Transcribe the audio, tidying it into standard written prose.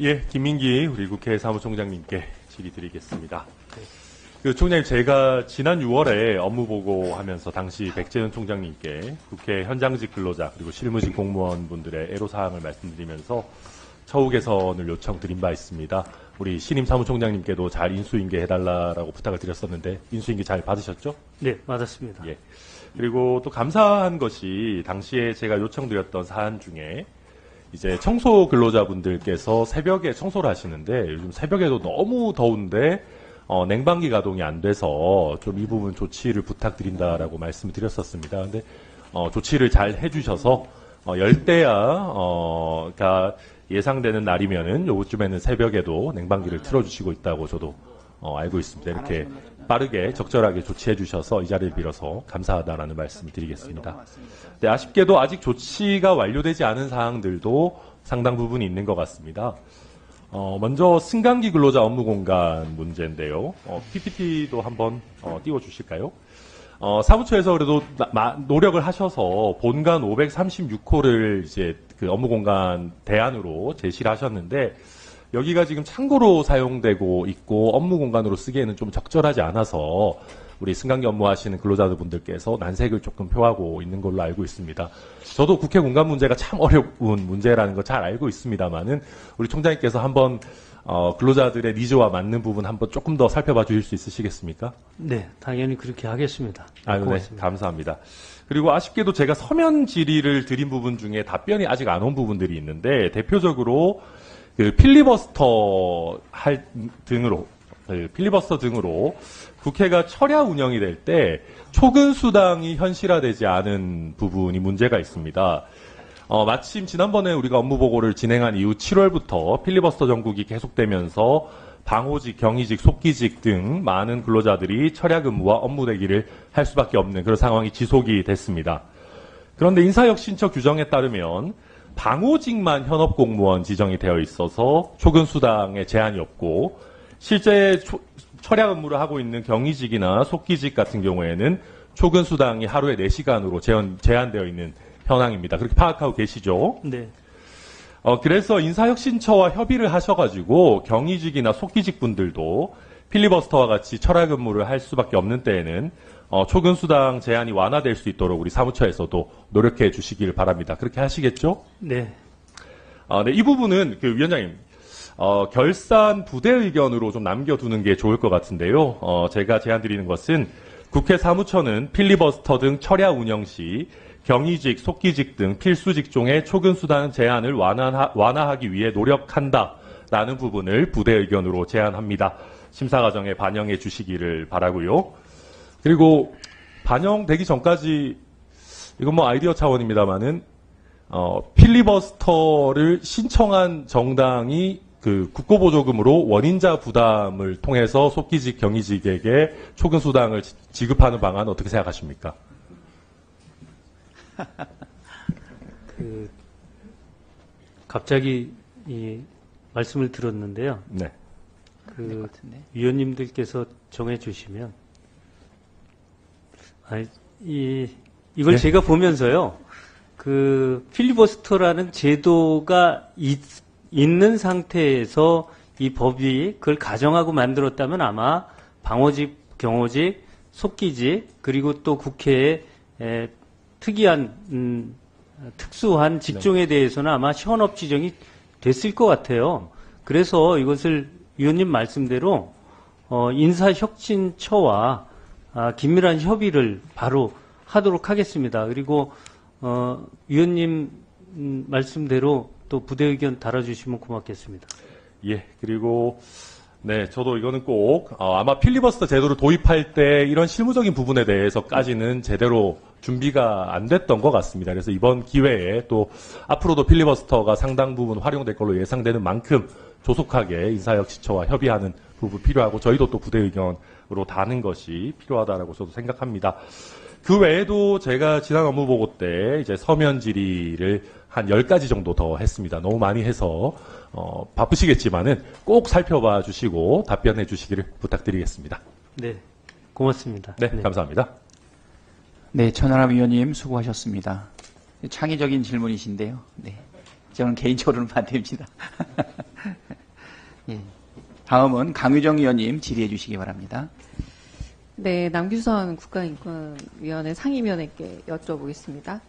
예, 김민기 우리 국회 사무총장님께 질의드리겠습니다. 그 총장님, 제가 지난 6월에 업무보고하면서 당시 백재현 총장님께 국회 현장직 근로자 그리고 실무직 공무원분들의 애로사항을 말씀드리면서 처우 개선을 요청드린 바 있습니다. 우리 신임 사무총장님께도 잘 인수인계해달라고 부탁을 드렸었는데 인수인계 잘 받으셨죠? 네, 맞았습니다. 예. 그리고 또 감사한 것이 당시에 제가 요청드렸던 사안 중에 이제 청소 근로자분들께서 새벽에 청소를 하시는데 요즘 새벽에도 너무 더운데 냉방기 가동이 안 돼서 좀 이 부분 조치를 부탁드린다라고 말씀을 드렸었습니다. 근데 조치를 잘 해주셔서 열대야가 예상되는 날이면은 요쯤에는 새벽에도 냉방기를 틀어주시고 있다고 저도 알고 있습니다. 이렇게 빠르게 적절하게 조치해 주셔서 이 자리를 빌어서 감사하다라는 말씀을 드리겠습니다. 네, 아쉽게도 아직 조치가 완료되지 않은 사항들도 상당 부분 있는 것 같습니다. 먼저 승강기 근로자 업무 공간 문제인데요. PPT도 한번 띄워주실까요? 사무처에서 그래도 노력을 하셔서 본관 536호를 이제 그 업무 공간 대안으로 제시를 하셨는데 여기가 지금 창고로 사용되고 있고 업무 공간으로 쓰기에는 좀 적절하지 않아서 우리 승강기 업무하시는 근로자분들께서 난색을 조금 표하고 있는 걸로 알고 있습니다. 저도 국회 공간 문제가 참 어려운 문제라는 걸 잘 알고 있습니다만은 우리 총장님께서 한번 근로자들의 니즈와 맞는 부분 한번 조금 더 살펴봐 주실 수 있으시겠습니까? 네, 당연히 그렇게 하겠습니다. 아유, 네, 감사합니다. 그리고 아쉽게도 제가 서면 질의를 드린 부분 중에 답변이 아직 안 온 부분들이 있는데 대표적으로 필리버스터 등으로 국회가 철야 운영이 될 때 초근 수당이 현실화되지 않은 부분이 문제가 있습니다. 마침 지난번에 우리가 업무보고를 진행한 이후 7월부터 필리버스터 정국이 계속되면서 방호직, 경위직, 속기직 등 많은 근로자들이 철야 근무와 업무 대기를 할 수밖에 없는 그런 상황이 지속이 됐습니다. 그런데 인사혁신처 규정에 따르면 방호직만 현업공무원 지정이 되어 있어서 초근수당에 제한이 없고 실제 철야 근무를 하고 있는 경위직이나 속기직 같은 경우에는 초근수당이 하루에 4시간으로 제한되어 있는 현황입니다. 그렇게 파악하고 계시죠? 네. 그래서 인사혁신처와 협의를 하셔가지고 경위직이나 속기직 분들도 필리버스터와 같이 철야 근무를 할 수밖에 없는 때에는 초근수당 제한이 완화될 수 있도록 우리 사무처에서도 노력해 주시길 바랍니다. 그렇게 하시겠죠? 네. 네, 이 부분은 그 위원장님 결산 부대 의견으로 좀 남겨두는 게 좋을 것 같은데요. 제가 제안드리는 것은 국회 사무처는 필리버스터 등 철야 운영 시 경위직, 속기직 등 필수 직종의 초근수당 제한을 완화하기 위해 노력한다라는 부분을 부대 의견으로 제안합니다. 심사 과정에 반영해 주시기를 바라고요. 그리고 반영되기 전까지 이건 뭐 아이디어 차원입니다만은 필리버스터를 신청한 정당이 그 국고보조금으로 원인자 부담을 통해서 속기직, 경위직에게 초근수당을 지급하는 방안 어떻게 생각하십니까? 갑자기 이 말씀을 들었는데요. 네. 그 위원님들께서 정해주시면. 이걸 예? 제가 보면서요, 그 필리버스터라는 제도가 있는 상태에서 이 법이 그걸 가정하고 만들었다면 아마 방호직, 경호직, 속기직 그리고 또 국회의 특이한 특수한 직종에 대해서는 아마 현업 지정이 됐을 것 같아요. 그래서 이것을 위원님 말씀대로 인사혁신처와 긴밀한 협의를 바로 하도록 하겠습니다. 그리고 위원님 말씀대로 또 부대 의견 달아주시면 고맙겠습니다. 예, 그리고 네, 저도 이거는 꼭 아마 필리버스터 제도를 도입할 때 이런 실무적인 부분에 대해서까지는 제대로 준비가 안 됐던 것 같습니다. 그래서 이번 기회에 또 앞으로도 필리버스터가 상당 부분 활용될 걸로 예상되는 만큼 조속하게 인사혁신처와 협의하는 부분 필요하고 저희도 또 부대 의견으로 다는 것이 필요하다라고 저도 생각합니다. 그 외에도 제가 지난 업무보고 때 이제 서면 질의를 한 10가지 정도 더 했습니다. 너무 많이 해서 바쁘시겠지만은 꼭 살펴봐 주시고 답변해 주시기를 부탁드리겠습니다. 네, 고맙습니다. 네, 네. 감사합니다. 네, 천하람 위원님 수고하셨습니다. 창의적인 질문이신데요. 네, 저는 개인적으로는 반대입니다. 다음은 강유정 의원님 질의해 주시기 바랍니다. 네, 남규선 국가인권위원회 상임위원회께 여쭤보겠습니다.